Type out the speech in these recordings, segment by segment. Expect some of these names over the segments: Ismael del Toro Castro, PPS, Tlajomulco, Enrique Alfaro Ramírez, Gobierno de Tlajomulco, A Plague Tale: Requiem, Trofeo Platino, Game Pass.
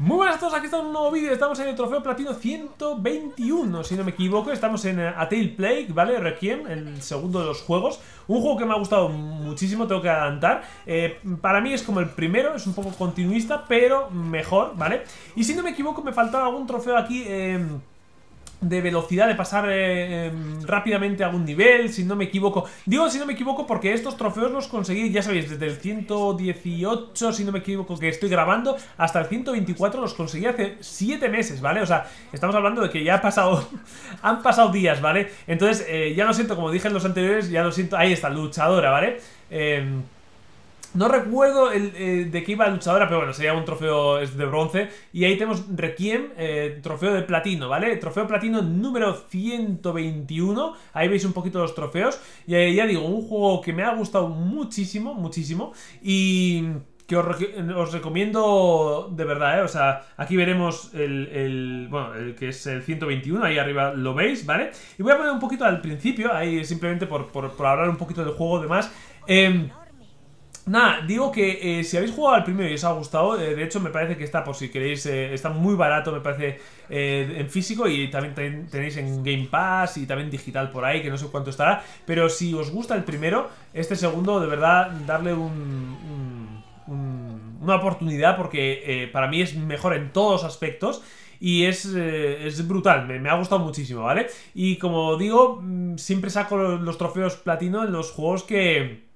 Muy buenas a todos, aquí está un nuevo vídeo. Estamos en el Trofeo Platino 121, si no me equivoco. Estamos en A Plague, ¿vale? Requiem, el segundo de los juegos. Un juego que me ha gustado muchísimo, tengo que adelantar. Para mí es como el primero, es un poco continuista, pero mejor, ¿vale? Y si no me equivoco, me faltaba algún trofeo aquí de velocidad, de pasar rápidamente a algún nivel, si no me equivoco. Digo si no me equivoco porque estos trofeos los conseguí, ya sabéis, desde el 118, si no me equivoco, que estoy grabando, hasta el 124 los conseguí hace 7 meses, ¿vale? O sea, estamos hablando de que ya ha pasado han pasado días, ¿vale? Entonces, ya lo siento, como dije en los anteriores, ya lo siento. Ahí está, luchadora, ¿vale? No recuerdo de qué iba la luchadora, pero bueno, sería un trofeo de bronce. Y ahí tenemos Requiem, trofeo de platino, ¿vale? Trofeo platino número 121. Ahí veis un poquito los trofeos. Y ya digo, un juego que me ha gustado muchísimo, muchísimo. Y que os recomiendo de verdad, ¿eh? O sea, aquí veremos el que es el 121, ahí arriba lo veis, ¿vale? Y voy a poner un poquito al principio, ahí simplemente por hablar un poquito del juego y demás. Nada, digo que si habéis jugado al primero y os ha gustado, de hecho me parece que está, por si queréis, está muy barato, me parece, en físico, y también tenéis en Game Pass y también digital por ahí, que no sé cuánto estará. Pero si os gusta el primero, este segundo, de verdad, darle una oportunidad, porque para mí es mejor en todos los aspectos. Y es brutal, me ha gustado muchísimo, ¿vale? Y como digo, siempre saco los trofeos platino en los juegos que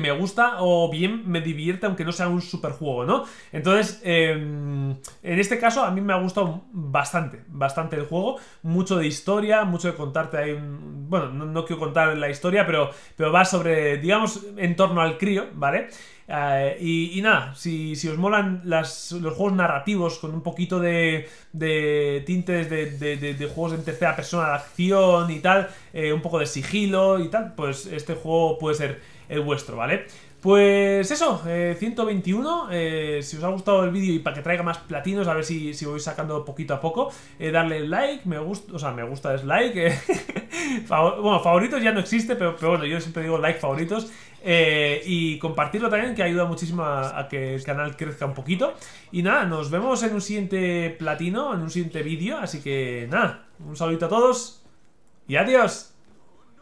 me gusta o bien me divierte, aunque no sea un superjuego, ¿no? Entonces, en este caso a mí me ha gustado bastante, bastante el juego. Mucho de historia, mucho de contarte ahí. Bueno, no quiero contar la historia, pero va sobre, digamos, en torno al crío, ¿vale? Y nada, si os molan los juegos narrativos con un poquito de tintes de juegos en tercera persona de acción y tal, un poco de sigilo y tal, pues este juego puede ser el vuestro, ¿vale? Pues eso, 121. Si os ha gustado el vídeo y para que traiga más platinos, a ver si voy sacando poquito a poco, darle like, me gusta, o sea, me gusta, dislike. Bueno, favoritos ya no existe, pero bueno, yo siempre digo like, favoritos. Y compartirlo también, que ayuda muchísimo a que el canal crezca un poquito. Y nada, nos vemos en un siguiente platino, en un siguiente vídeo. Así que nada, un saludito a todos y adiós.